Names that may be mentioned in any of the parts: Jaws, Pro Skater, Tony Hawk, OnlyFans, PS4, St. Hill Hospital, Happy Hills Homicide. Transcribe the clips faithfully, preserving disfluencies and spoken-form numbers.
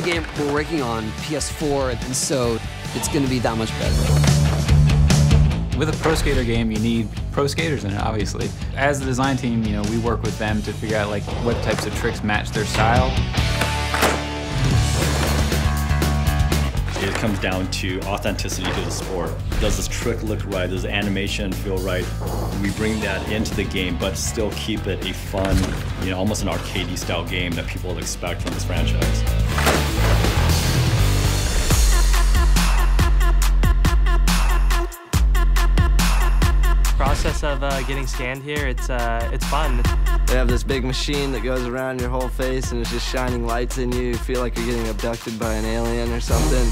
new game we're working on, P S four, and so it's going to be that much better. With a Pro Skater game, you need pro skaters in it, obviously. As the design team, you know, we work with them to figure out like what types of tricks match their style. It comes down to authenticity to the sport. Does this trick look right? Does the animation feel right? We bring that into the game, but still keep it a fun, you know, almost an arcade-y style game that people would expect from this franchise. The process of uh, getting scanned here, it's, uh, it's fun. They have this big machine that goes around your whole face and it's just shining lights in you. You feel like you're getting abducted by an alien or something.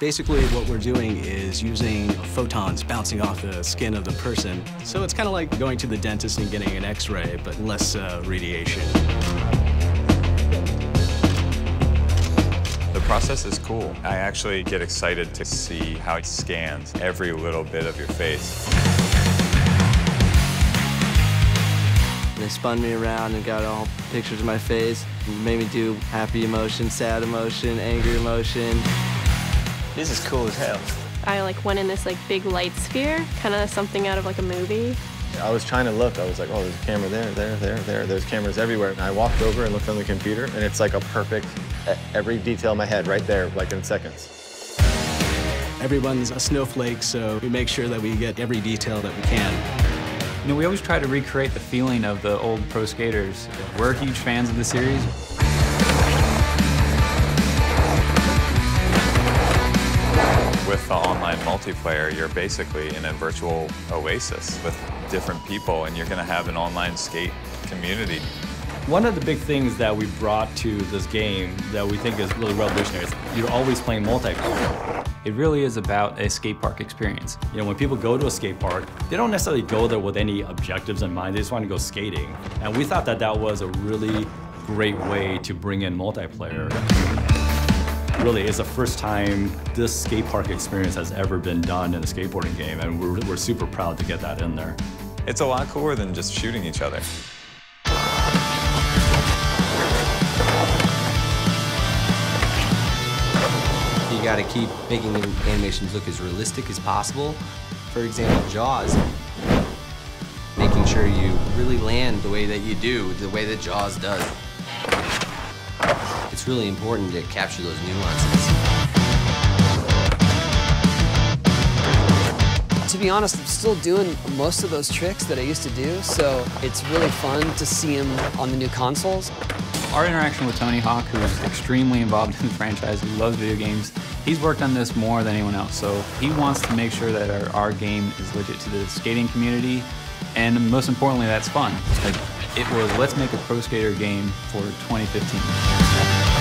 Basically, what we're doing is using photons bouncing off the skin of the person. So it's kind of like going to the dentist and getting an x-ray, but less uh, radiation. The process is cool. I actually get excited to see how it scans every little bit of your face. They spun me around and got all pictures of my face. It made me do happy emotion, sad emotion, angry emotion. This is cool as hell. I like went in this like big light sphere, kind of something out of like a movie. I was trying to look. I was like, oh, there's a camera there, there, there, there. There's cameras everywhere. And I walked over and looked on the computer, and it's like a perfect, every detail in my head right there, like in seconds. Everyone's a snowflake, so we make sure that we get every detail that we can. You know, we always try to recreate the feeling of the old pro skaters. We're huge fans of the series. With the online multiplayer, you're basically in a virtual oasis with different people, and you're going to have an online skate community. One of the big things that we brought to this game that we think is really revolutionary is you're always playing multiplayer. It really is about a skate park experience. You know, when people go to a skate park, they don't necessarily go there with any objectives in mind. They just want to go skating. And we thought that that was a really great way to bring in multiplayer. Really, it's the first time this skate park experience has ever been done in a skateboarding game, and we're, we're super proud to get that in there. It's a lot cooler than just shooting each other. You gotta keep making the animations look as realistic as possible. For example, Jaws. Making sure you really land the way that you do, the way that Jaws does. It's really important to capture those nuances. To be honest, I'm still doing most of those tricks that I used to do, so it's really fun to see them on the new consoles. Our interaction with Tony Hawk, who's extremely involved in the franchise, who loves video games, he's worked on this more than anyone else. So he wants to make sure that our, our game is legit to the skating community, and most importantly, that's fun. Like, it was, let's make a pro skater game for twenty fifteen.